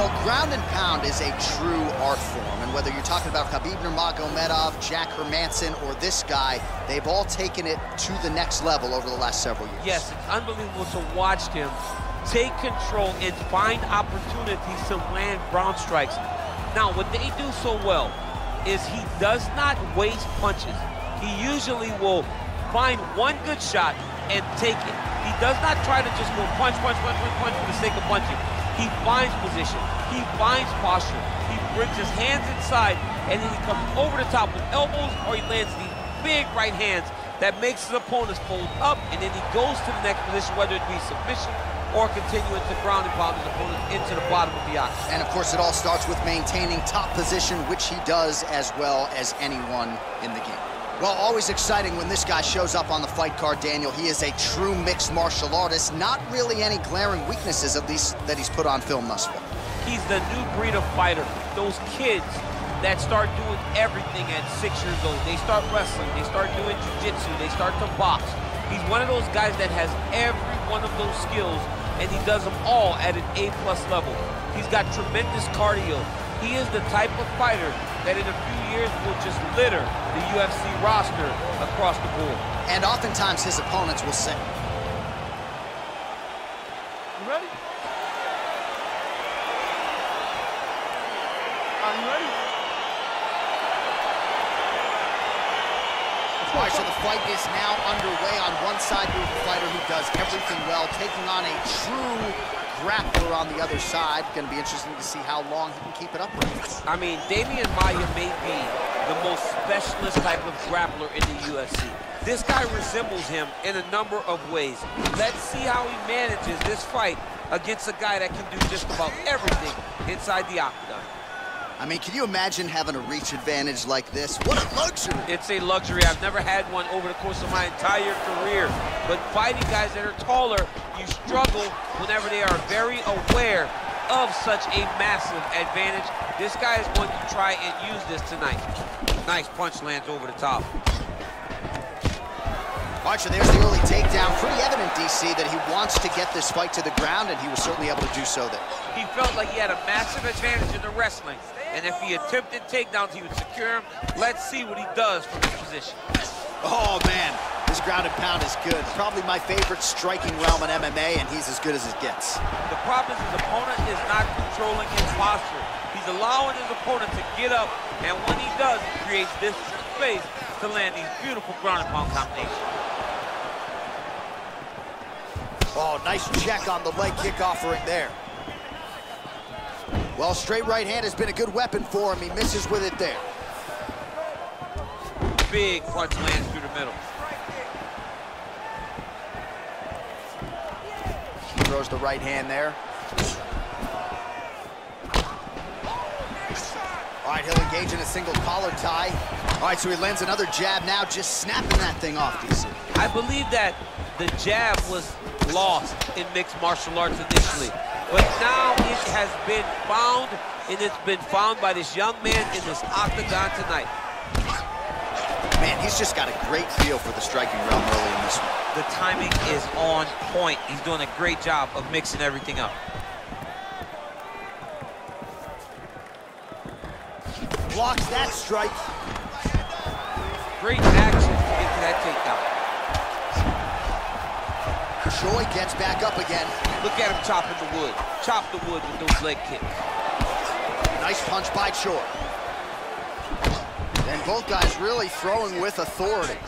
Well, ground and pound is a true art form, and whether you're talking about Khabib Nurmagomedov, Jack Hermanson, or this guy, they've all taken it to the next level over the last several years. Yes, it's unbelievable to watch them take control and find opportunities to land ground strikes. Now, what they do so well is he does not waste punches. He usually will find one good shot and take it. He does not try to just go punch, punch, punch, punch, punch for the sake of punching. He finds position, he finds posture, he brings his hands inside, and then he comes over the top with elbows, or he lands these big right hands that makes his opponents fold up, and then he goes to the next position, whether it be submission or continuing to ground and pound his opponent into the bottom of the octagon. And of course, it all starts with maintaining top position, which he does as well as anyone in the game. Well, always exciting when this guy shows up on the fight card, Daniel. He is a true mixed martial artist. Not really any glaring weaknesses, at least, that he's put on film thus far. He's the new breed of fighter. Those kids that start doing everything at 6 years old. They start wrestling, they start doing jiu-jitsu, they start to box. He's one of those guys that has every one of those skills, and he does them all at an A+ level. He's got tremendous cardio. He is the type of fighter that in a few years will just litter the UFC roster across the board. And oftentimes his opponents will say, "You ready? Are you ready?" All right, so the fight is now underway. On one side, we have a fighter who does everything well, taking on a true grappler on the other side. Going to be interesting to see how long he can keep it up with. I mean, Damian Maia may be the most specialist type of grappler in the UFC. This guy resembles him in a number of ways. Let's see how he manages this fight against a guy that can do just about everything inside the octagon. I mean, can you imagine having a reach advantage like this? What a luxury! It's a luxury. I've never had one over the course of my entire career. But fighting guys that are taller, you struggle whenever they are very aware of such a massive advantage. This guy is going to try and use this tonight. Nice punch lands over the top. Archer, there's the early takedown. Pretty evident, DC, that he wants to get this fight to the ground, and he was certainly able to do so there. He felt like he had a massive advantage in the wrestling, and if he attempted takedowns, he would secure him. Let's see what he does from this position. Oh, man. His ground and pound is good. Probably my favorite striking realm in MMA, and he's as good as it gets. The problem is his opponent is not controlling his posture. He's allowing his opponent to get up, and when he does, he creates this space to land these beautiful ground and pound combinations. Oh, nice check on the leg kick offering there. Well, straight right hand has been a good weapon for him. He misses with it there. Big punch lands through the middle. Throws the right hand there. All right, he'll engage in a single collar tie. All right, so he lands another jab now, just snapping that thing off, DC. I believe that the jab was lost in mixed martial arts initially, but now it has been found, and it's been found by this young man in this octagon tonight. Man, he's just got a great feel for the striking realm early in this one. The timing is on point. He's doing a great job of mixing everything up. Blocks that strike. Great action to get to that takedown. Choi gets back up again. Look at him chopping the wood. Chop the wood with those leg kicks. Nice punch by Choi. And both guys really throwing with authority.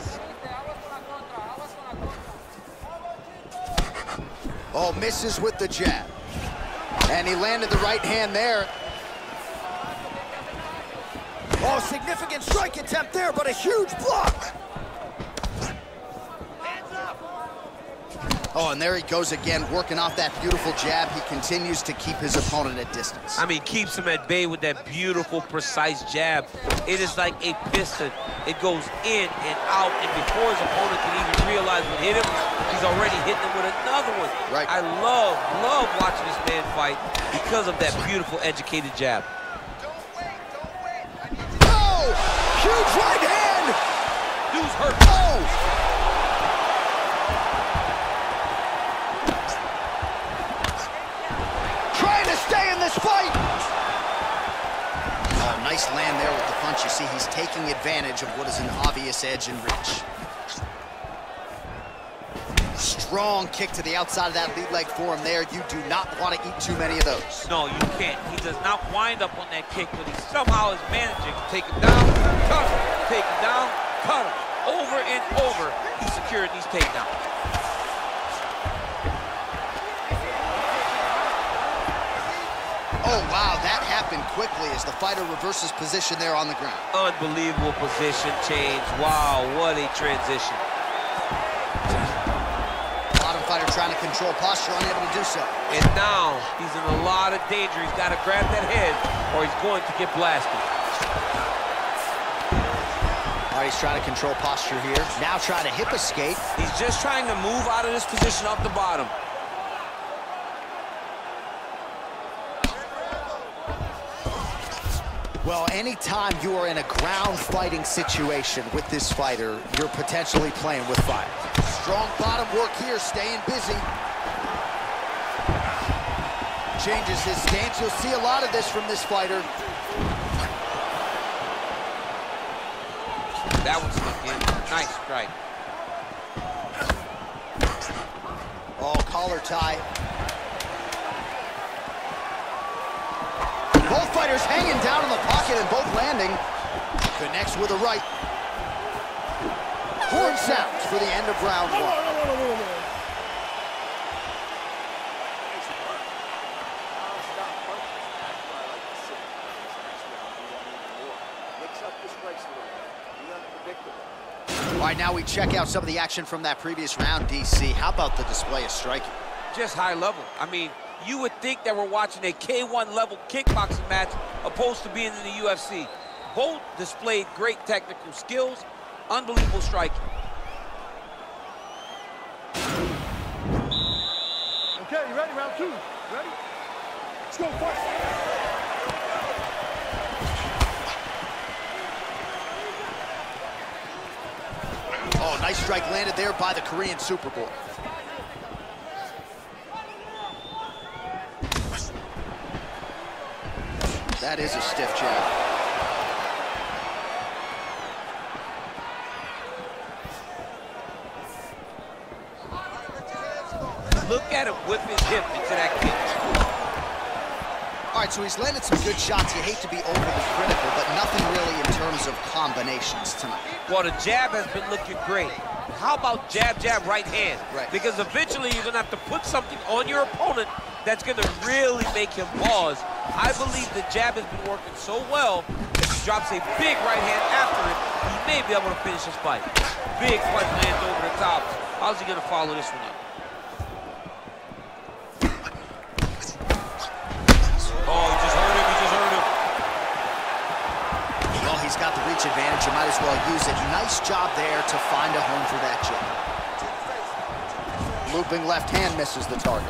Oh, misses with the jab. And he landed the right hand there. Oh, significant strike attempt there, but a huge block. Oh, and there he goes again, working off that beautiful jab. He continues to keep his opponent at distance. I mean, keeps him at bay with that beautiful, precise jab. It is like a piston. It goes in and out, and before his opponent can even realize what hit him, he's already hitting him with another one. Right. I love watching this man fight because of that beautiful, educated jab. Don't wait, don't wait. I need you. Oh! Huge right hand! Dude's hurt. Oh! fight! Oh, nice land there with the punch. You see, he's taking advantage of what is an obvious edge and reach. Strong kick to the outside of that lead leg forearm there. You do not want to eat too many of those. No, you can't. He does not wind up on that kick, but he somehow is managing. Take him down, cut him. Take him down, cut him. Over and over, he's securing these takedowns. Oh, wow, that happened quickly as the fighter reverses position there on the ground. Unbelievable position change. Wow, what a transition. Bottom fighter trying to control posture, unable to do so. And now he's in a lot of danger. He's got to grab that head or he's going to get blasted. All right, he's trying to control posture here. Now trying to hip escape. He's just trying to move out of this position off the bottom. Well, anytime you are in a ground fighting situation with this fighter, you're potentially playing with fire. Strong bottom work here, staying busy. Changes his stance. You'll see a lot of this from this fighter. That one's looking nice strike. Oh, collar tie. Both fighters hanging down in the pocket and both landing. Connects with a right. Horn sounds for the end of round one. All right, now we check out some of the action from that previous round, DC. How about the display of striking? Just high level. I mean, you would think that we're watching a K1 level kickboxing match opposed to being in the UFC. Both displayed great technical skills, unbelievable striking. Okay, you ready? Round two. Ready? Let's go fight. Oh, nice strike landed there by the Korean Superboy. That is a stiff jab. Look at him whip his hip into that kick. All right, so he's landed some good shots. You hate to be overly critical, but nothing really in terms of combinations tonight. Well, the jab has been looking great. How about jab, jab, right hand? Right. Because eventually you're going to have to put something on your opponent that's going to really make him pause. I believe the jab has been working so well that he drops a big right hand after it. He may be able to finish his fight. Big punch lands over the top. How's he going to follow this one up? Oh, he just hurt him. He just hurt him. Well, he's got the reach advantage. You might as well use it. Nice job there to find a home for that jab. Looping left hand misses the target.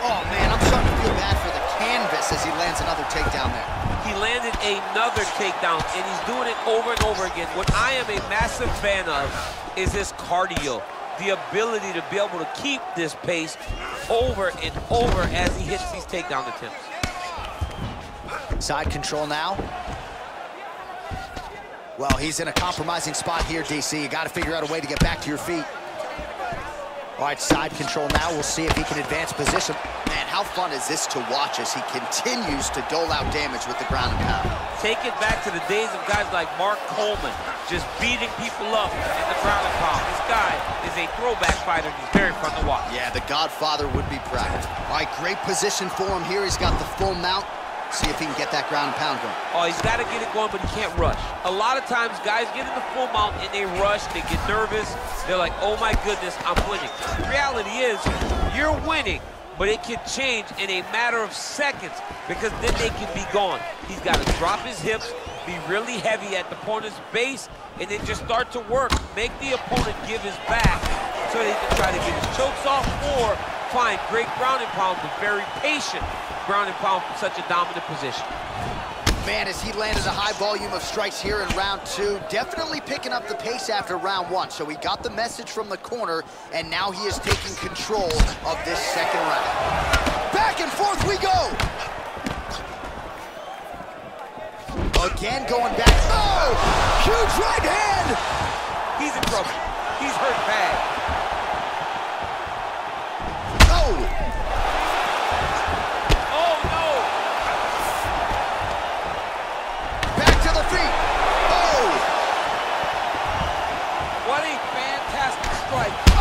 Oh, man, I'm starting to feel bad for the canvas as he lands another takedown there. He landed another takedown, and he's doing it over and over again. What I am a massive fan of is his cardio, the ability to be able to keep this pace over and over as he hits these takedown attempts. Side control now. Well, he's in a compromising spot here, DC. You got to figure out a way to get back to your feet. All right, side control now. We'll see if he can advance position. Man, how fun is this to watch as he continues to dole out damage with the ground and pound. Take it back to the days of guys like Mark Coleman, just beating people up in the ground and pound. This guy is a throwback fighter. He's very fun to watch. Yeah, the Godfather would be proud. All right, great position for him here. He's got the full mount. See if he can get that ground and pound going. Oh, he's got to get it going, but he can't rush. A lot of times, guys get in the full mount and they rush, they get nervous. They're like, oh my goodness, I'm winning. The reality is, you're winning, but it can change in a matter of seconds because then they can be gone. He's got to drop his hips, be really heavy at the opponent's base, and then just start to work. Make the opponent give his back so they can try to get his chokes off or find great ground and pound, but very patient ground and pound from such a dominant position. man, as he landed a high volume of strikes here in round two, definitely picking up the pace after round one. So he got the message from the corner, and now he is taking control of this second round. Back and forth we go! Again, going back. Oh! Huge right hand! He's in trouble. He's hurt bad. Oh! Oh, no! Back to the feet. Oh! What a fantastic strike. Oh!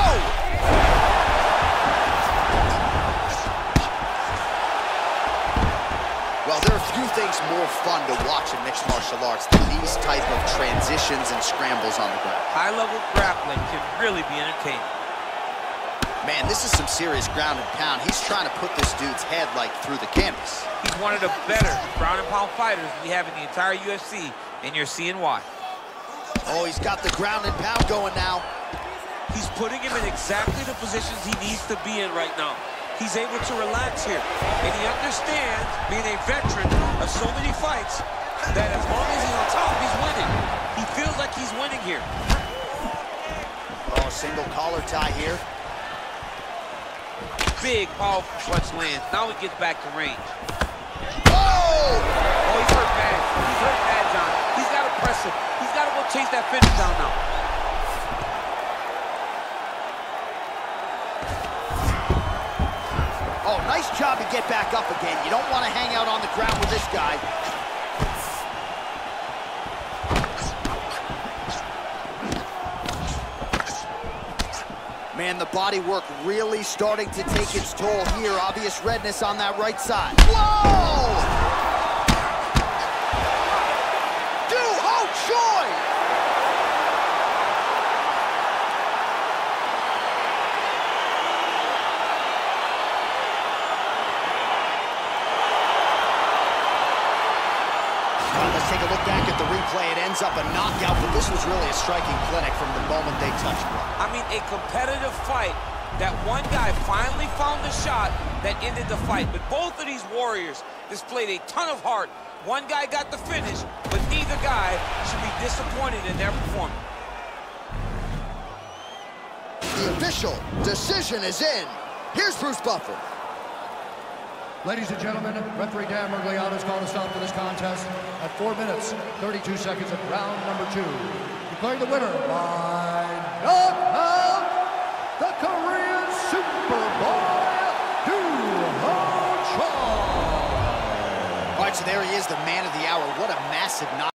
Well, there are few things more fun to watch in mixed martial arts than these type of transitions and scrambles on the ground. High-level grappling can really be entertaining. Man, this is some serious ground and pound. He's trying to put this dude's head, like, through the canvas. He's one of the better ground and pound fighters we have in the entire UFC, and you're seeing why. Oh, he's got the ground and pound going now. He's putting him in exactly the positions he needs to be in right now. He's able to relax here, and he understands, being a veteran of so many fights, that as long as he's on top, he's winning. He feels like he's winning here. Oh, single collar tie here. Big, powerful punch lands. Now he gets back to range. Oh! Oh, he's hurt bad. He's hurt bad, John. He's got to press him. He's got to go chase that finish down now. Oh, nice job to get back up again. You don't want to hang out on the ground with this guy. Man, the body work really starting to take its toll here. Obvious redness on that right side. Whoa! Doo Ho Choi! Take a look back at the replay. It ends up a knockout, but this was really a striking clinic from the moment they touched blood. I mean, a competitive fight that one guy finally found the shot that ended the fight. But both of these warriors displayed a ton of heart. One guy got the finish, but neither guy should be disappointed in their performance. The official decision is in. Here's Bruce Buffer. Ladies and gentlemen, referee Dan Mergliano has called a stop to this contest at 4 minutes, 32 seconds of round number 2. Declaring the winner by knockout, the Korean Superboy, Doo Ho Choi. All right, so there he is, the man of the hour. What a massive knockout.